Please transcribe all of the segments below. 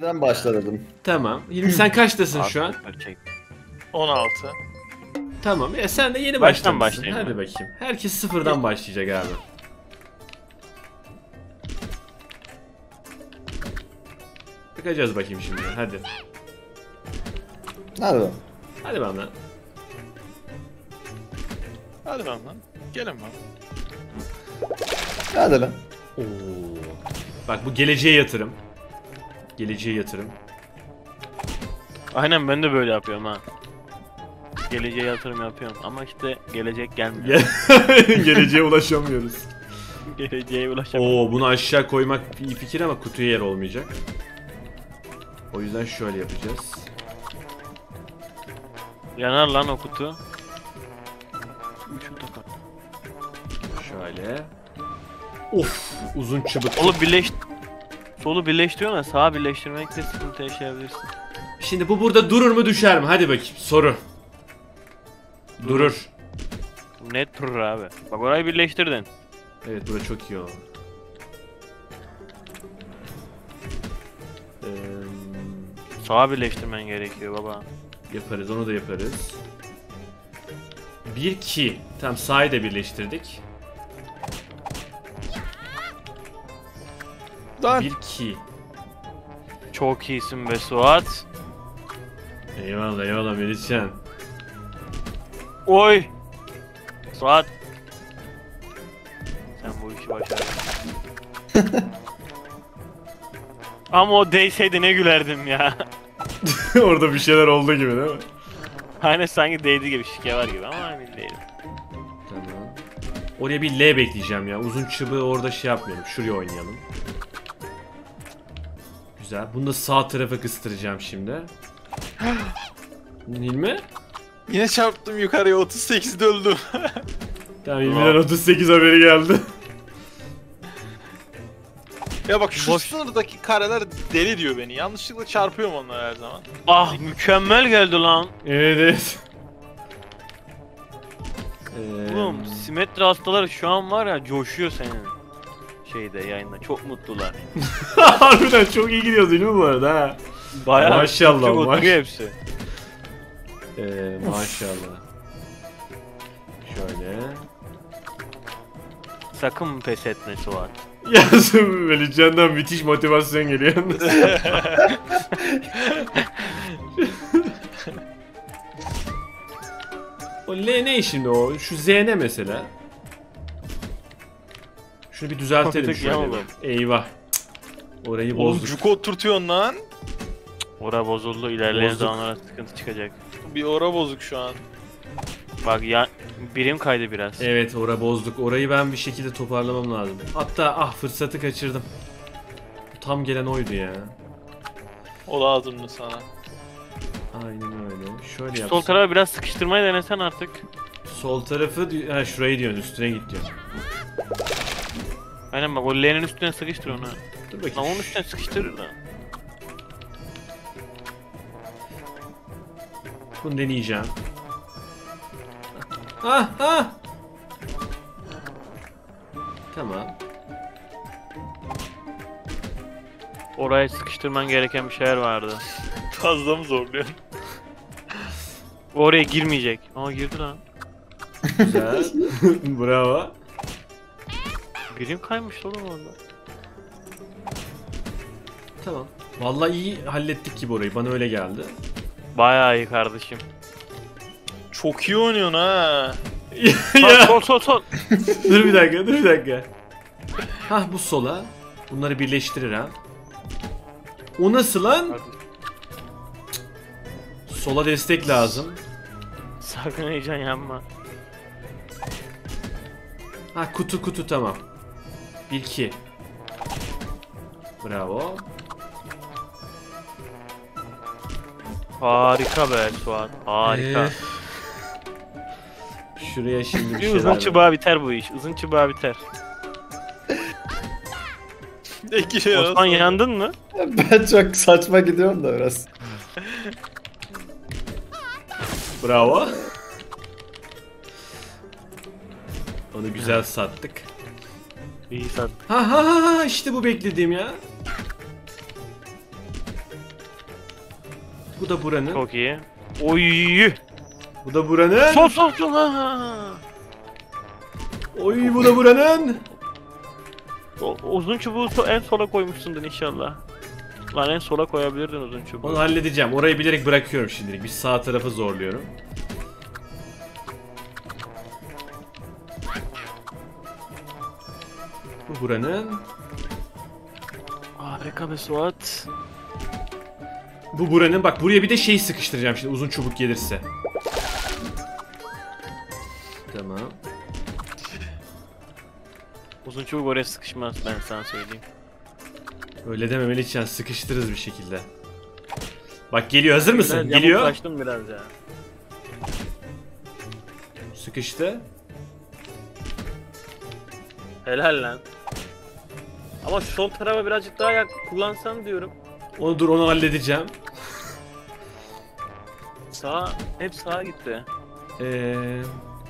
Neden başladım? Tamam. 20 sen kaçtasın şu an? 16. Tamam. Ya sen de yeni baştan başlayayım. Hadi bakayım. Herkes sıfırdan başlayacak abi. Bakacağız bakayım şimdi. Hadi. Hadi bakalım. Hadi ben lan. Hadi ben lan. Gelin lan. Hadi lan. Oo. Bak bu geleceğe yatırım. Geleceğe yatırım. Aynen ben de böyle yapıyorum ha. Geleceğe yatırım yapıyorum ama işte gelecek gelmiyor. Geleceğe ulaşamıyoruz. Geleceğe ulaşamıyoruz. Oo bunu aşağı koymak iyi fikir ama kutuya yer olmayacak. O yüzden şöyle yapacağız. Yanar lan o kutu. Şöyle. Of uzun çıbık. Solu birleştiriyorsun ya, sağa birleştirmekle sıkıntı yaşayabilirsin. Şimdi bu burada durur mu düşer mi? Hadi bakayım soru. Durur. Net durur abi. Bak orayı birleştirdin. Evet burası çok iyi oldu. Sağa birleştirmen gerekiyor baba. Yaparız onu da yaparız. 1-2. Tamam sağı da birleştirdik. 1-2. Çok iyisin be Suat. Eyvallah eyvallah Melihcan. Oy! Suat. Sen bu işi başardın. Ama o değseydi ne gülerdim ya. Orada bir şeyler oldu gibi değil mi? Aynen sanki değdi gibi şike var gibi ama emin değilim. Tamam. Oraya bir L bekleyeceğim ya. Uzun çıbığı orada şey yapmayalım. Şuraya oynayalım. Güzel. Bunu da sağ tarafa kıstıracağım şimdi. Hilmi? Yine çarptım yukarıya 38'de öldüm. Tamam Hilmi'den 38 haberi geldi. Ya bak şu sınırdaki kareler deli diyor beni. Yanlışlıkla çarpıyorum onları her zaman. Ah mükemmel geldi lan. Evet. Oğlum simetri hastaları şu an var ya coşuyor senin. Şeyde yayında çok mutlular. Harbiden çok iyi gidiyoruz değil mi bu arada ha? Bayağı maşallah hepsi. Maşallah. Şöyle. Sakın pes etme Suat. Yazın Melihcan'dan müthiş motivasyon geliyor. O L ne şimdi o? Şu Z ne mesela? Şunu bir düzeltelim şöyle. Eyvah. Orayı bozduk. Cuko oturtuyorsun lan. Ora bozuldu. İlerleyen zamanlara sıkıntı çıkacak. Bir ora bozuk şu an. Bak ya birim kaydı biraz. Evet ora bozduk. Orayı ben bir şekilde toparlamam lazım. Hatta ah fırsatı kaçırdım. Tam gelen oydu ya. O lazımdı sana. Aynen öyle. Şöyle yap. Sol tarafı biraz sıkıştırmayı denesen artık. Sol tarafı ha şurayı diyorsun üstüne git diyorsun. Aynen bak o L'nin üstüne sıkıştır onu. Dur bakayım. Lan onun üstüne sıkıştırır lan. Bunu deneyeceğim. Ha ha. Tamam. Oraya sıkıştırman gereken bir şeyler vardı. Fazla mı zorluyor? Oraya girmeyecek. Ama girdi lan. Güzel. Bravo. Birim kaymış oğlum orada. Tamam. Vallahi iyi hallettik gibi orayı. Bana öyle geldi. Bayağı iyi kardeşim. Çok iyi oynuyorsun ha. Ya. Sol. Dur bir dakika. Hah bu sola. Bunları birleştirir ha. O nasıl lan? Sola destek lazım. Sakın heyecan yapma. Ha kutu tamam. 1-2. Bravo. Harika be Suat. Harika. Şuraya şimdi bir şeyler. Uzun çıbağa biter bu iş. Uzun çıbağa biter. Osman yandın mı? Ben çok saçma gidiyorum da biraz. Bravo. Onu güzel sattık. İyi sattık. Ha işte bu beklediğim ya. Bu da buranın. Çok iyi. Oy. Bu da buranın. Sol. Oy, bu da buranın. O uzun çubuğu en sola koymuşsundun inşallah. Lan en sola koyabilirdin uzun çubuğu. Onu halledeceğim. Orayı bilerek bırakıyorum şimdilik. Bir sağ tarafı zorluyorum. Bu buranın. Harika be Suat. Bu buranın. Bak buraya bir de şey sıkıştıracağım şimdi uzun çubuk gelirse. Tamam. Uzun çubuk oraya sıkışmaz, ben sana söyleyeyim. Öyle dememeli için sıkıştırırız bir şekilde. Bak geliyor, hazır mısın? Biraz geliyor. Yamuklaştım biraz ya. Sıkıştı. Helal lan. Ama şu sol tarafa birazcık daha kullansam diyorum. Onu dur, onu halledeceğim. Sağa, hep sağa gitti.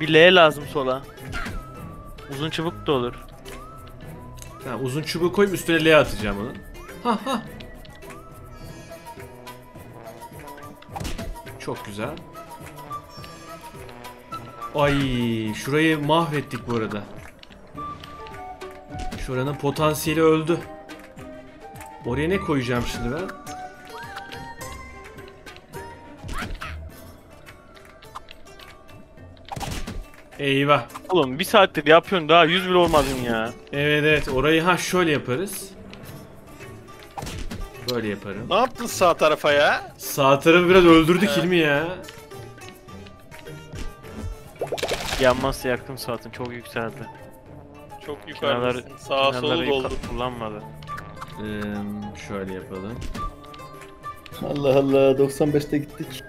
Bir L lazım sola. Uzun çubuk da olur. Tamam, uzun çubuğu koyup üstüne L atacağım onu. Ha. Çok güzel. Ay, şurayı mahvettik bu arada. Şuranın potansiyeli öldü. Oraya ne koyacağım şimdi ben? Eyvah. Oğlum bir saattir yapıyorsun, daha 100 bile olmadın ya. Evet orayı şöyle yaparız. Böyle yaparım. Ne yaptın sağ tarafa ya? Sağ tarafı biraz öldürdük Hilmi ya. Yanmazsa yaktım saatin, çok yükseldi. Çok yukarıdasın, sağa sola doldu. Kullanmadı. Şöyle yapalım. Allah Allah, 95'te gittik.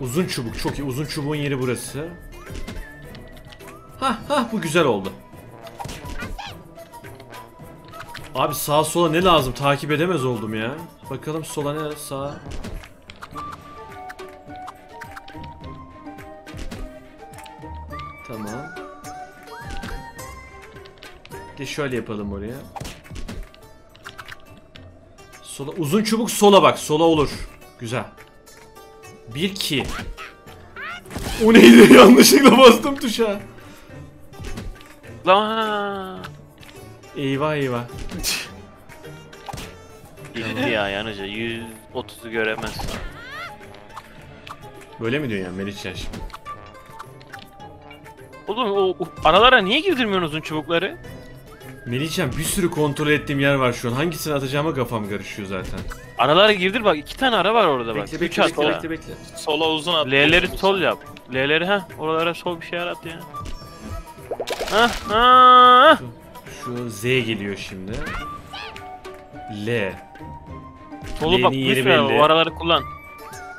Uzun çubuk çok iyi. Uzun çubuğun yeri burası. Ha, bu güzel oldu. Abi sağa sola ne lazım? Takip edemez oldum ya. Bakalım sola ne, sağa. Tamam. De şöyle yapalım oraya. Sola, uzun çubuk sola bak. Sola olur. Güzel. 1-2. O neydi? Yanlışlıkla bastım tuşa. Lan. Eyvah. Yıldı ya yanıca. 130'u göremez. Böyle mi diyorsun yani Meriç'e şimdi? Oğlum o analara niye girdirmiyorsun uzun çubukları? Melihcan, bir sürü kontrol ettiğim yer var şu an. Hangisini atacağıma kafam karışıyor zaten. Aralara girdir bak. 2 tane ara var orada bak. Bekle. Sola uzun at. L'leri sol yap. L'leri oralara sol bir şey at ya. Şu Z geliyor şimdi. L. Solu bak lütfen, o araları kullan.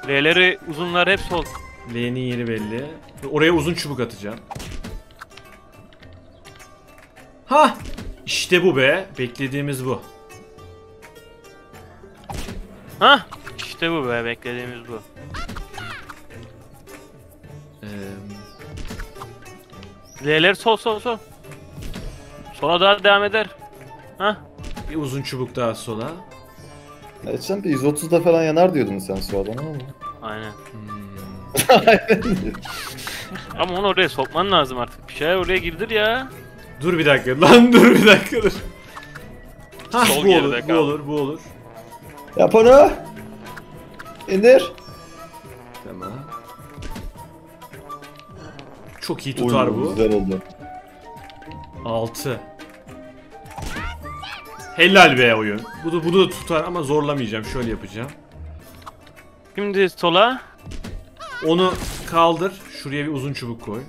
L'leri uzunlar hep sol. L'nin yeri belli. Oraya uzun çubuk atacağım. Ha! İşte bu be. Beklediğimiz bu. İşte bu be. Beklediğimiz bu. L'ler sol. Sola daha devam eder. Bir uzun çubuk daha sola. Sen bir 130'da falan yanar diyordun sen soldan ama. Aynen. Ama onu oraya sokman lazım artık. Bir şey oraya girdir ya. Dur bir dakika lan, dur bir dakika dur. Bu olur. Yap onu. İndir. Tamam. Çok iyi tutar bu. Güzel oldu. 6. Helal be oyun. Bu da tutar ama zorlamayacağım. Şöyle yapacağım. Şimdi sola. Onu kaldır. Şuraya bir uzun çubuk koy.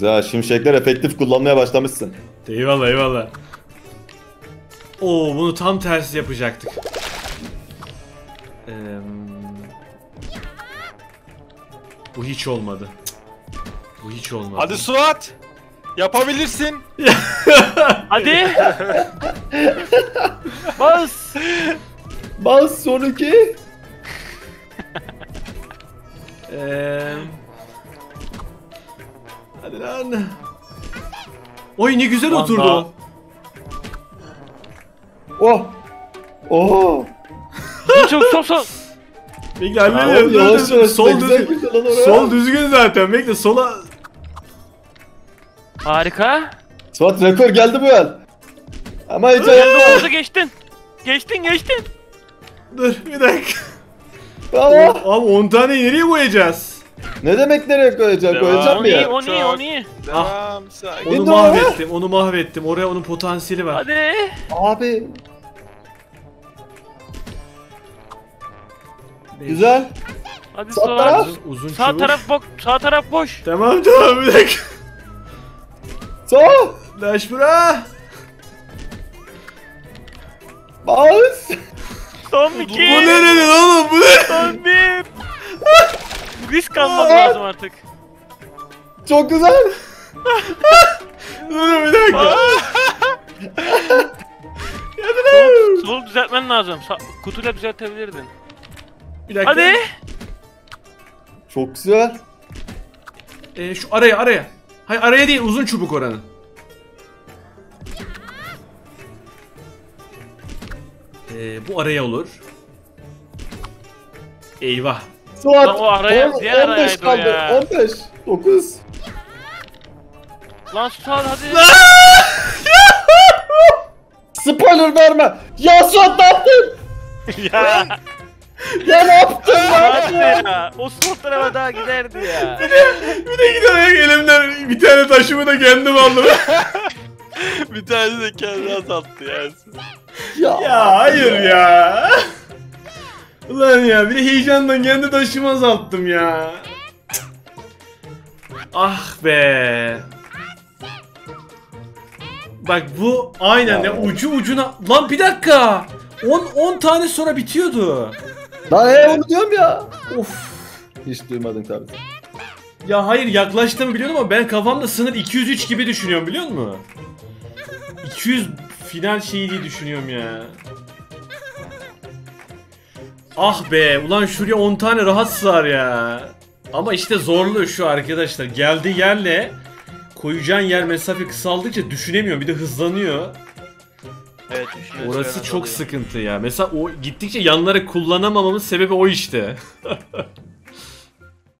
Ya şimşekler efektif kullanmaya başlamışsın. Eyvallah. Oo, bunu tam tersi yapacaktık. Bu hiç olmadı. Hadi Suat! Yapabilirsin! Hadi! Bas! Bas son iki! Hadi lan. Oy ne güzel oturdu. Oh. Oh. Çok sol. Bekle anne. Sol düzgün zaten. Bekle sola. Harika. Suat rekor geldi bu el. Ama hiç ayakta geçtin. Geçtin. Dur bir dakika. Abi 10 tane nereye koyacağız? Ne demek nereye koyacağız? Koyacağım mı ya? Onu iyi. Ah. Onu mahvettim. Oraya onun potansiyeli var. Hadi. Abi. Güzel. Hadi sağ taraf. Sağ taraf boş. Tamam bir dakika. Sol. Laş bura. Bas. Son iki. Bu nereden oğlum bu? Son bir. Risk almak lazım artık. Çok güzel. Dur bir dakika. Sol düzeltmen lazım. Kutuyla düzeltebilirdin. Bir dakika. Hadi. Çok güzel. Şu araya. Hayır araya değil, uzun çubuk oranı. Bu araya olur. Eyvah. Suat. Lan o araya, diğer arayaydı o ya. 15, 9. Lan Suat hadi. Spoiler verme. Ya Suat ne yaptın? Ya ne yaptın ya? O Suat tarafa daha giderdi ya. Bir de giderek elimden bir tane taşımı da kendim aldım. Bir tane de kendine sattı yani. Ya hayır ya. Ulan ya bir de heyecandan kendi taşıma sattım ya. Ah be. Bak bu aynen ya ucu ucuna. Lan bir dakika. 10 tane sonra bitiyordu. Lan onu diyorum ya. Of. Hiç duymadın tabii. Ya hayır yaklaştığımı biliyordum ama ben kafamda sınır 203 gibi düşünüyorum biliyor musun? 200 final şeyi diye düşünüyorum ya. Ah be ulan şuraya 10 tane rahat sığar ya. Ama işte zorluğu şu arkadaşlar. Geldiği yerle koyacağın yer mesafe kısaldıkça düşünemiyor. Bir de hızlanıyor. Evet, orası çok oluyor. Sıkıntı ya. Mesela o gittikçe yanları kullanamamamın sebebi o işte.